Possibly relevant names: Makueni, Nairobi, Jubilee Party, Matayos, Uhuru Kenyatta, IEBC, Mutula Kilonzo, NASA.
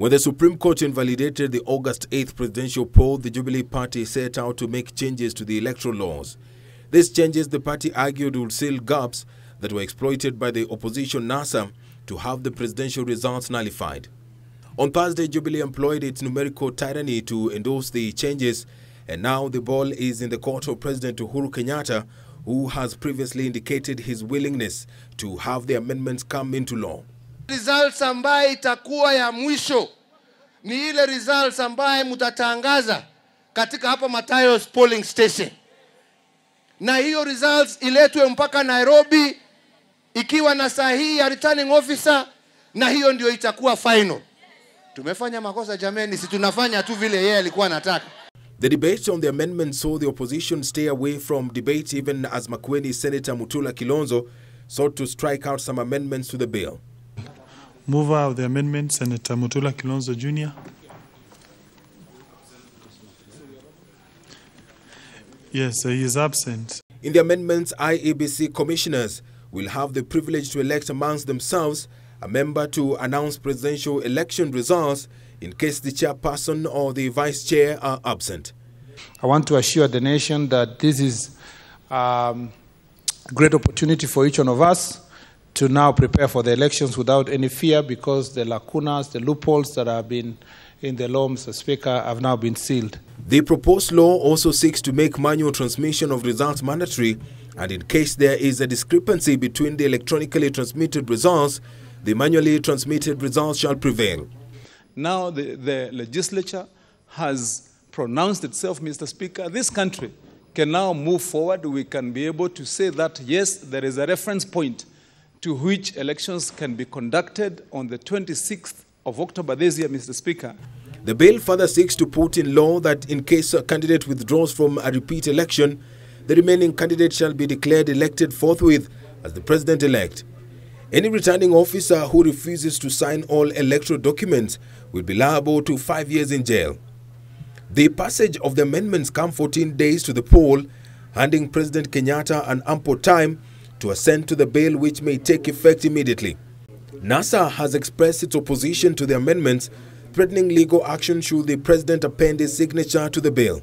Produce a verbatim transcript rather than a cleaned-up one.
When the Supreme Court invalidated the August eighth presidential poll, the Jubilee Party set out to make changes to the electoral laws. These changes, the party argued, would seal gaps that were exploited by the opposition NASA to have the presidential results nullified. On Thursday, Jubilee employed its numerical tyranny to endorse the changes, and now the ball is in the court of President Uhuru Kenyatta, who has previously indicated his willingness to have the amendments come into law. Results ambaye itakuwa ya mwisho ni ile results ambaye mutatangaza katika hapa Matayos polling station. Na hiyo results iletwe mpaka Nairobi ikiwa na sahihi ya returning officer, na hiyo ndio itakuwa final. Tumefanya makosa jameni, si tunafanya tu vile yeye alikuwa anataka. The debates on the amendment saw the opposition stay away from debate, even as Makueni Senator Mutula Kilonzo sought to strike out some amendments to the bill. Mover of the amendment, Senator Mutula Kilonzo Junior Yes, he is absent. In the amendments, I E B C commissioners will have the privilege to elect amongst themselves a member to announce presidential election results in case the chairperson or the vice chair are absent. I want to assure the nation that this is um, a great opportunity for each one of us to now prepare for the elections without any fear, because the lacunas, the loopholes that have been in the law, Mister Speaker, have now been sealed. The proposed law also seeks to make manual transmission of results mandatory, and in case there is a discrepancy between the electronically transmitted results, the manually transmitted results shall prevail. Now the, the legislature has pronounced itself, Mister Speaker. This country can now move forward. We can be able to say that, yes, there is a reference point to which elections can be conducted on the twenty-sixth of October this year, Mister Speaker. The bill further seeks to put in law that in case a candidate withdraws from a repeat election, the remaining candidate shall be declared elected forthwith as the president-elect. Any returning officer who refuses to sign all electoral documents will be liable to five years in jail. The passage of the amendments comes fourteen days to the poll, handing President Kenyatta an ample time to assent to the bill, which may take effect immediately. NASA has expressed its opposition to the amendments, threatening legal action should the president append his signature to the bill.